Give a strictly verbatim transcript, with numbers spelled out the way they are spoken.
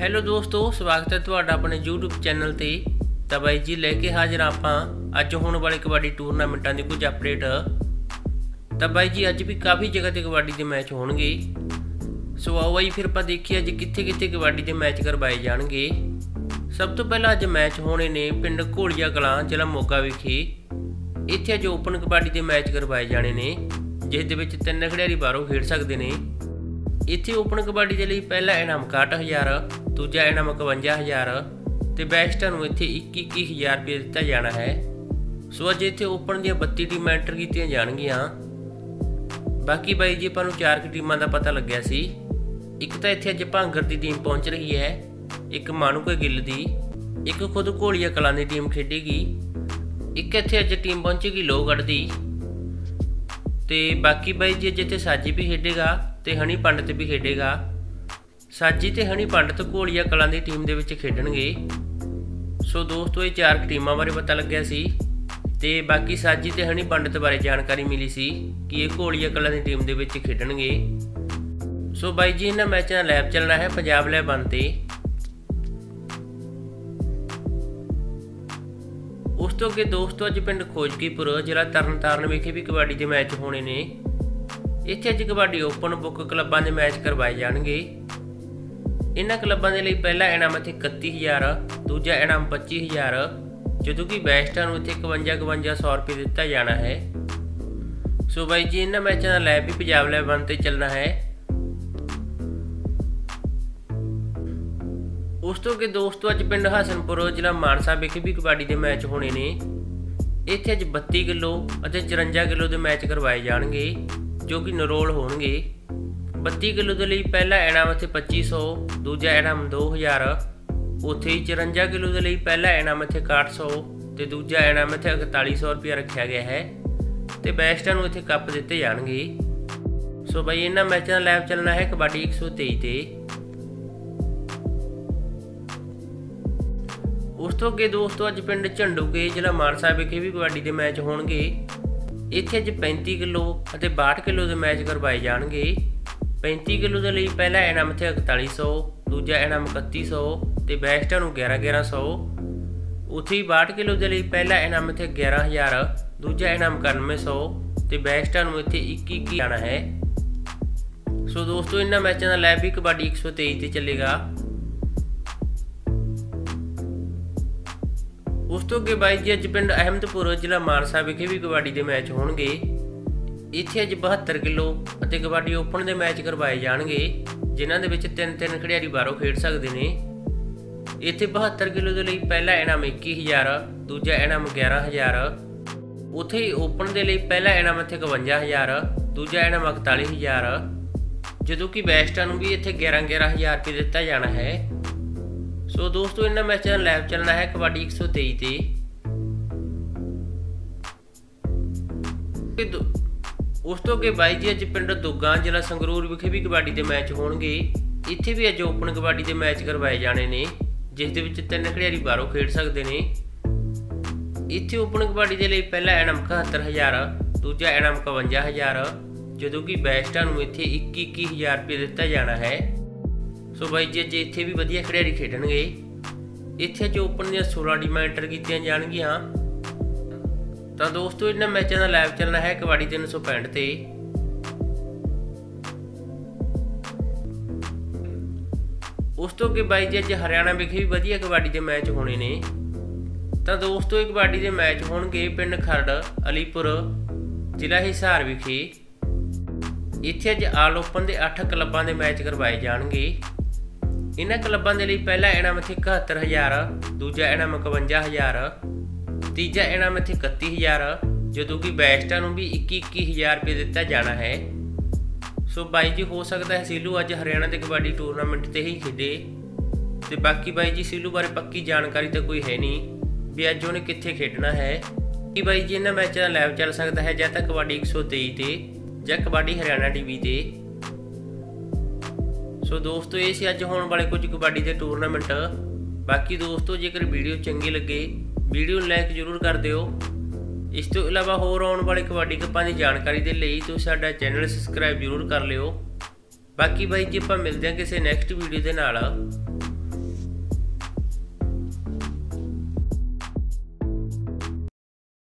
Hello दोस्तों, स्वागत है ਤੁਹਾਡਾ अपने यूट्यूब चैनल ਤੇ। ਤਾਂ ਬਾਈ ਜੀ ਲੈ ਕੇ ਹਾਜ਼ਰ ਆਪਾਂ ਅੱਜ ਹੋਣ ਵਾਲੇ ਕਬੱਡੀ ਟੂਰਨਾਮੈਂਟਾਂ ਦੀ ਕੁਝ ਅਪਡੇਟ। ਤਾਂ ਬਾਈ ਜੀ ਅੱਜ ਵੀ ਕਾਫੀ ਜਗ੍ਹਾ ਤੇ ਕਬੱਡੀ ਦੇ ਮੈਚ ਹੋਣਗੇ। ਸੋ ਆਓ ਬਾਈ ਫਿਰ ਆਪਾਂ ਦੇਖੀਏ ਅੱਜ ਕਿੱਥੇ ਕਿੱਥੇ ਕਬੱਡੀ ਦੇ ਮੈਚ ਕਰਵਾਏ ਜਾਣਗੇ। ਸਭ ਤੋਂ ਪਹਿਲਾਂ ਅੱਜ ਮੈਚ ਹੋਣੇ ਨੇ ਪਿੰਡ ਘੋਲੀਆ ਕਲਾਂ ਜ਼ਿਲ੍ਹਾ ਮੋਗਾ ਵਿਖੇ। ਇੱਥੇ ਅੱਜ ਓਪਨ ਕਬੱਡੀ ਦੇ ਮੈਚ ਕਰਵਾਏ ਜਾਣੇ ਨੇ, ਜਿਸ ਦੇ ਵਿੱਚ ਤਿੰਨ ਖਿਡਾਰੀ ਬਾਹਰੋਂ ਖੇਡ ਸਕਦੇ ਨੇ। ਇੱਥੇ ਓਪਨ ਕਬੱਡੀ ਦੇ ਲਈ ਪਹਿਲਾ ਇਨਾਮ ਇਕਾਹਠ ਹਜ਼ਾਰ, ਦੂਜਾ ਇਨਾਮ ਇਕਵੰਜਾ ਹਜ਼ਾਰ ਅਤੇ ਬੈਸਟਾਂ ਨੂੰ ਇੱਥੇ ਇੱਕੀ ਹਜ਼ਾਰ ਰੁਪਏ ਦਿੱਤਾ ਜਾਣਾ ਹੈ। ਸੋ ਅੱਜ ਇੱਥੇ ਓਪਨ ਦੀਆਂ ਬੱਤੀ ਟੀਮਾਂ ਐਂਟਰ ਕੀਤੀਆਂ ਜਾਣਗੀਆਂ। ਬਾਕੀ ਬਾਈ ਜੀ ਆਪਾਂ ਨੂੰ ਚਾਰ ਕੁ ਟੀਮਾਂ ਦਾ ਪਤਾ ਲੱਗਿਆ ਸੀ। ਇੱਕ ਤਾਂ ਇੱਥੇ ਅੱਜ ਭਾਂਗਰ ਦੀ ਟੀਮ ਪਹੁੰਚ ਰਹੀ ਹੈ, ਇੱਕ ਮਾਨੂਕੇ ਗਿੱਲ ਦੀ, ਇੱਕ ਖੁਦ ਘੋਲੀਆ ਕਲਾਂ ਦੀ ਟੀਮ ਖੇਡੇਗੀ, ਇੱਕ ਇੱਥੇ ਅੱਜ ਟੀਮ ਪਹੁੰਚੇਗੀ ਲੋਹਗੜ੍ਹ ਦੀ। ਅਤੇ ਬਾਕੀ ਬਾਈ ਜੀ ਅੱਜ ਇੱਥੇ ਸਾਜੀ ਵੀ ਖੇਡੇਗਾ ਅਤੇ ਹਨੀ ਪੰਡਤ ਵੀ ਖੇਡੇਗਾ। ਸਾਜੀ ਅਤੇ ਹਨੀ ਪੰਡਤ ਘੋਲੀਆ ਕਲਾਂ ਦੀ ਟੀਮ ਦੇ ਵਿੱਚ ਖੇਡਣਗੇ। ਸੋ ਦੋਸਤੋ ਇਹ ਚਾਰ ਟੀਮਾਂ ਬਾਰੇ ਪਤਾ ਲੱਗਿਆ ਸੀ ਅਤੇ ਬਾਕੀ ਸਾਜੀ ਅਤੇ ਹਨੀ ਪੰਡਤ ਬਾਰੇ ਜਾਣਕਾਰੀ ਮਿਲੀ ਸੀ ਕਿ ਇਹ ਘੋਲੀਆ ਕਲਾਂ ਦੀ ਟੀਮ ਦੇ ਵਿੱਚ ਖੇਡਣਗੇ। ਸੋ ਬਾਈ ਜੀ ਇਹਨਾਂ ਮੈਚਾਂ ਦਾ ਲੈਬ ਚੱਲਣਾ ਹੈ ਪੰਜਾਬ ਲੈਬ ਵਨ ਤੇ। ਉਸ ਤੋਂ ਅੱਗੇ ਦੋਸਤੋ ਅੱਜ ਪਿੰਡ ਖੋਜਕੀਪੁਰ ਜ਼ਿਲ੍ਹਾ ਤਰਨ ਤਾਰਨ ਵਿਖੇ ਵੀ ਕਬੱਡੀ ਦੇ ਮੈਚ ਹੋਣੇ ਨੇ। ਇੱਥੇ ਅੱਜ ਕਬੱਡੀ ਓਪਨ ਬੁੱਕ ਕਲੱਬਾਂ ਦੇ ਮੈਚ ਕਰਵਾਏ ਜਾਣਗੇ। ਇਹਨਾਂ ਕਲੱਬਾਂ ਦੇ ਲਈ ਪਹਿਲਾ ਇਨਾਮ ਇੱਥੇ ਇਕੱਤੀ ਹਜ਼ਾਰ, ਦੂਜਾ ਇਨਾਮ ਪੱਚੀ ਹਜ਼ਾਰ, ਜਦੋਂ ਕਿ ਬੈਸਟਾਂ ਨੂੰ ਇੱਥੇ ਇਕਵੰਜਾ ਹਜ਼ਾਰ ਰੁਪਏ ਦਿੱਤਾ ਜਾਣਾ ਹੈ। ਸੋ ਬਾਈ ਜੀ ਇਹਨਾਂ ਮੈਚਾਂ ਦਾ ਲੈਬ ਵੀ ਪੰਜਾਬ ਲੈਬ ਵਨ ਤੇ ਚੱਲਣਾ ਹੈ। ਉਸ ਤੋਂ ਅੱਗੇ ਦੋਸਤੋ ਅੱਜ ਪਿੰਡ ਹਸਨਪੁਰ ਜ਼ਿਲ੍ਹਾ ਮਾਨਸਾ ਵਿਖੇ ਵੀ ਕਬੱਡੀ ਦੇ ਮੈਚ ਹੋਣੇ ਨੇ। ਇੱਥੇ ਅੱਜ ਬੱਤੀ ਕਿੱਲੋ ਅਤੇ ਚੁਰੰਜਾ ਕਿੱਲੋ ਦੇ ਮੈਚ ਕਰਵਾਏ ਜਾਣਗੇ, ਜੋ ਕਿ ਨਰੋਲ ਹੋਣਗੇ। ਬੱਤੀ ਕਿੱਲੋ ਦੇ ਲਈ ਪਹਿਲਾ ਇਨਾਮ ਇੱਥੇ ਪੱਚੀ ਸੌ, ਦੂਜਾ ਇਨਾਮ ਦੋ ਹਜ਼ਾਰ। ਉੱਥੇ ਹੀ ਚੁਰੰਜਾ ਕਿੱਲੋ ਦੇ ਲਈ ਪਹਿਲਾ ਇਨਾਮ ਇੱਥੇ ਇਕਾਹਠ ਸੌ ਅਤੇ ਦੂਜਾ ਇਨਾਮ ਇੱਥੇ ਇਕਤਾਲੀ ਸੌ ਰੁਪਇਆ ਰੱਖਿਆ ਗਿਆ ਹੈ ਅਤੇ ਬੈਸਟਾਂ ਨੂੰ ਇੱਥੇ ਕੱਪ ਦਿੱਤੇ ਜਾਣਗੇ। ਸੋ ਬਾਈ ਇਹਨਾਂ ਮੈਚਾਂ ਦਾ ਲਾਈਵ ਚੱਲਣਾ ਹੈ ਕਬੱਡੀ ਇੱਕ ਸੌ ਤੇਈ ਤੇ। ਉਸ ਤੋਂ ਅੱਗੇ ਦੋਸਤੋ ਅੱਜ ਪਿੰਡ ਝੰਡੂਕੇ ਜ਼ਿਲ੍ਹਾ ਮਾਨਸਾ ਵਿਖੇ ਵੀ ਕਬੱਡੀ ਦੇ ਮੈਚ ਹੋਣਗੇ। ਇੱਥੇ ਅੱਜ ਪੈਂਤੀ ਕਿੱਲੋ ਅਤੇ ਬਾਹਠ ਕਿੱਲੋ ਦੇ ਮੈਚ ਕਰਵਾਏ ਜਾਣਗੇ। ਪੈਂਤੀ ਕਿੱਲੋ ਦੇ ਲਈ ਪਹਿਲਾ ਇਨਾਮ ਇੱਥੇ ਇਕਤਾਲੀ ਸੌ, ਦੂਜਾ ਇਨਾਮ ਇਕੱਤੀ ਸੌ ਅਤੇ ਬੈਸਟਾਂ ਨੂੰ ਗਿਆਰਾਂ ਗਿਆਰਾਂ ਸੌ। ਉੱਥੇ ਹੀ ਬਾਹਠ ਕਿੱਲੋ ਦੇ ਲਈ ਪਹਿਲਾ ਇਨਾਮ ਇੱਥੇ ਗਿਆਰਾਂ ਹਜ਼ਾਰ, ਦੂਜਾ ਇਨਾਮ ਇਕਾਨਵੇਂ ਸੌ ਅਤੇ ਬੈਸਟਾਂ ਨੂੰ ਇੱਥੇ ਇੱਕੀ ਇੱਕੀ ਜਾਣਾ ਹੈ। ਸੋ ਦੋਸਤੋ ਇਹਨਾਂ ਮੈਚਾਂ ਦਾ ਲਾਈਵ ਵੀ ਕਬੱਡੀ ਇੱਕ ਸੌ ਤੇਈ ਤੇ ਚੱਲੇਗਾ। ਉਸ ਤੋਂ ਅੱਗੇ ਬਾਈ ਜੀ ਅੱਜ ਪਿੰਡ ਅਹਿਮਦਪੁਰ ਜ਼ਿਲ੍ਹਾ ਮਾਨਸਾ ਵਿਖੇ ਵੀ ਕਬੱਡੀ ਦੇ ਮੈਚ ਹੋਣਗੇ। ਇੱਥੇ ਅੱਜ ਬਹੱਤਰ ਕਿੱਲੋ ਅਤੇ ਕਬੱਡੀ ਓਪਨ ਦੇ ਮੈਚ ਕਰਵਾਏ ਜਾਣਗੇ, ਜਿਨ੍ਹਾਂ ਦੇ ਵਿੱਚ ਤਿੰਨ ਤਿੰਨ ਖਿਡਾਰੀ ਬਾਹਰੋਂ ਖੇਡ ਸਕਦੇ ਨੇ। ਇੱਥੇ ਬਹੱਤਰ ਕਿੱਲੋ ਦੇ ਲਈ ਪਹਿਲਾ ਇਨਾਮ ਇੱਕੀ ਹਜ਼ਾਰ, ਦੂਜਾ ਇਨਾਮ ਗਿਆਰਾਂ ਹਜ਼ਾਰ। ਉੱਥੇ ਹੀ ਓਪਨ ਦੇ ਲਈ ਪਹਿਲਾ ਇਨਾਮ ਇੱਥੇ ਇਕਵੰਜਾ ਹਜ਼ਾਰ, ਦੂਜਾ ਇਨਾਮ ਇਕਤਾਲੀ ਹਜ਼ਾਰ, ਜਦੋਂ ਕਿ ਬੈਸਟਾਂ ਨੂੰ ਵੀ ਇੱਥੇ ਗਿਆਰਾਂ ਗਿਆਰਾਂ ਹਜ਼ਾਰ ਰੁਪਏ ਦਿੱਤਾ ਜਾਣਾ ਹੈ। ਸੋ ਦੋਸਤੋ ਇਹਨਾਂ ਮੈਚਾਂ ਦਾ ਲਾਈਵ ਚੱਲਣਾ ਹੈ ਕਬੱਡੀ ਇੱਕ ਸੌ ਤੇਈ ਤੇ। ਉਸ ਤੋਂ ਅੱਗੇ ਬਾਈ ਜੀ ਅੱਜ ਪਿੰਡ ਦੁੱਗਾਂ ਜ਼ਿਲ੍ਹਾ ਸੰਗਰੂਰ ਵਿਖੇ ਵੀ ਕਬੱਡੀ ਦੇ ਮੈਚ ਹੋਣਗੇ। ਇੱਥੇ ਵੀ ਅੱਜ ਓਪਨ ਕਬੱਡੀ ਦੇ ਮੈਚ ਕਰਵਾਏ ਜਾਣੇ ਨੇ, ਜਿਸ ਦੇ ਵਿੱਚ ਤਿੰਨ ਖਿਡਾਰੀ ਬਾਹਰੋਂ ਖੇਡ ਸਕਦੇ ਨੇ। ਇੱਥੇ ਓਪਨ ਕਬੱਡੀ ਦੇ ਲਈ ਪਹਿਲਾ ਇਨਾਮ ਇਕਹੱਤਰ ਹਜ਼ਾਰ, ਦੂਜਾ ਇਨਾਮ ਇਕਵੰਜਾ ਹਜ਼ਾਰ, ਜਦੋਂ ਕਿ ਬੈਸਟਾਂ ਨੂੰ ਇੱਥੇ ਇੱਕੀ ਇੱਕੀ ਹਜ਼ਾਰ ਰੁਪਏ ਦਿੱਤਾ ਜਾਣਾ ਹੈ। ਸੋ ਬਾਈ ਜੀ ਅੱਜ ਇੱਥੇ ਵੀ ਵਧੀਆ ਖਿਡਾਰੀ ਖੇਡਣਗੇ। ਇੱਥੇ ਅੱਜ ਓਪਨ ਦੀਆਂ ਸੋਲ੍ਹਾਂ ਟੀਮਾਂ ਐਂਟਰ ਕੀਤੀਆਂ ਜਾਣਗੀਆਂ। ਤਾਂ ਦੋਸਤੋ ਇਹਨਾਂ ਮੈਚਾਂ ਦਾ ਲਾਈਵ ਚੱਲਣਾ ਹੈ ਕਬੱਡੀ ਤਿੰਨ ਸੌ ਪੈਂਹਠ ਤੇ। ਉਸ ਤੋਂ ਅੱਗੇ ਬਾਈ ਜੀ ਅੱਜ ਹਰਿਆਣਾ ਵਿਖੇ ਵੀ ਵਧੀਆ ਕਬੱਡੀ ਦੇ ਮੈਚ ਹੋਣੇ ਨੇ। ਤਾਂ ਦੋਸਤੋ ਇਹ ਕਬੱਡੀ ਦੇ ਮੈਚ ਹੋਣਗੇ ਪਿੰਡ ਖਰੜ ਅਲੀਪੁਰ ਜ਼ਿਲ੍ਹਾ ਹਿਸਾਰ ਵਿਖੇ। ਇੱਥੇ ਅੱਜ ਆਲ ਓਪਨ ਦੇ ਅੱਠ ਕਲੱਬਾਂ ਦੇ ਮੈਚ ਕਰਵਾਏ ਜਾਣਗੇ। ਇਹਨਾਂ ਕਲੱਬਾਂ ਦੇ ਲਈ ਪਹਿਲਾ ਇਨਾਮ ਇੱਥੇ ਇਕਹੱਤਰ ਹਜ਼ਾਰ, ਦੂਜਾ ਇਨਾਮ ਇਕਵੰਜਾ ਹਜ਼ਾਰ, ਤੀਜਾ ਇਨਾਮ ਇੱਥੇ ਇਕੱਤੀ ਹਜ਼ਾਰ, ਜਦੋਂ ਕਿ ਬੈਸਟਾਂ ਨੂੰ ਵੀ ਇੱਕੀ ਇੱਕੀ ਹਜ਼ਾਰ ਰੁਪਏ ਦਿੱਤਾ ਜਾਣਾ ਹੈ। ਸੋ ਬਾਈ ਜੀ ਹੋ ਸਕਦਾ ਹੈ ਸ਼ੀਲੂ ਅੱਜ ਹਰਿਆਣਾ ਦੇ ਕਬੱਡੀ ਟੂਰਨਾਮੈਂਟ 'ਤੇ ਹੀ ਖੇਡੇ ਅਤੇ ਬਾਕੀ ਬਾਈ ਜੀ ਸ਼ੀਲੂ ਬਾਰੇ ਪੱਕੀ ਜਾਣਕਾਰੀ ਤਾਂ ਕੋਈ ਹੈ ਨਹੀਂ ਵੀ ਅੱਜ ਉਹਨੇ ਕਿੱਥੇ ਖੇਡਣਾ ਹੈ। ਕਿ ਬਾਈ ਜੀ ਇਹਨਾਂ ਮੈਚਾਂ ਦਾ ਲਾਈਵ ਚੱਲ ਸਕਦਾ ਹੈ ਜਾਂ ਤਾਂ ਕਬੱਡੀ ਇੱਕ ਸੌ ਤੇਈ ਤੇ ਜਾਂ ਕਬੱਡੀ ਹਰਿਆਣਾ ਟੀਵੀ ਤੇ। ਸੋ ਦੋਸਤੋ ਇਹ ਸੀ ਅੱਜ ਹੋਣ ਵਾਲੇ ਕੁਝ ਕਬੱਡੀ ਦੇ ਟੂਰਨਾਮੈਂਟ। ਬਾਕੀ ਦੋਸਤੋ ਜੇਕਰ ਵੀਡੀਓ ਚੰਗੀ ਲੱਗੇ ਵੀਡੀਓ ਨੂੰ ਲਾਈਕ ਜ਼ਰੂਰ ਕਰ ਦਿਓ। ਇਸ ਤੋਂ ਇਲਾਵਾ ਹੋਰ ਆਉਣ ਵਾਲੇ ਕਬੱਡੀ ਕੱਪਾਂ ਦੀ ਜਾਣਕਾਰੀ ਦੇ ਲਈ ਤੁਸੀਂ ਸਾਡਾ ਚੈਨਲ ਸਬਸਕ੍ਰਾਈਬ ਜ਼ਰੂਰ ਕਰ ਲਿਓ। ਬਾਕੀ ਬਾਈ ਜੀ ਆਪਾਂ ਮਿਲਦੇ ਹਾਂ ਕਿਸੇ ਨੈਕਸਟ ਵੀਡੀਓ ਦੇ ਨਾਲ।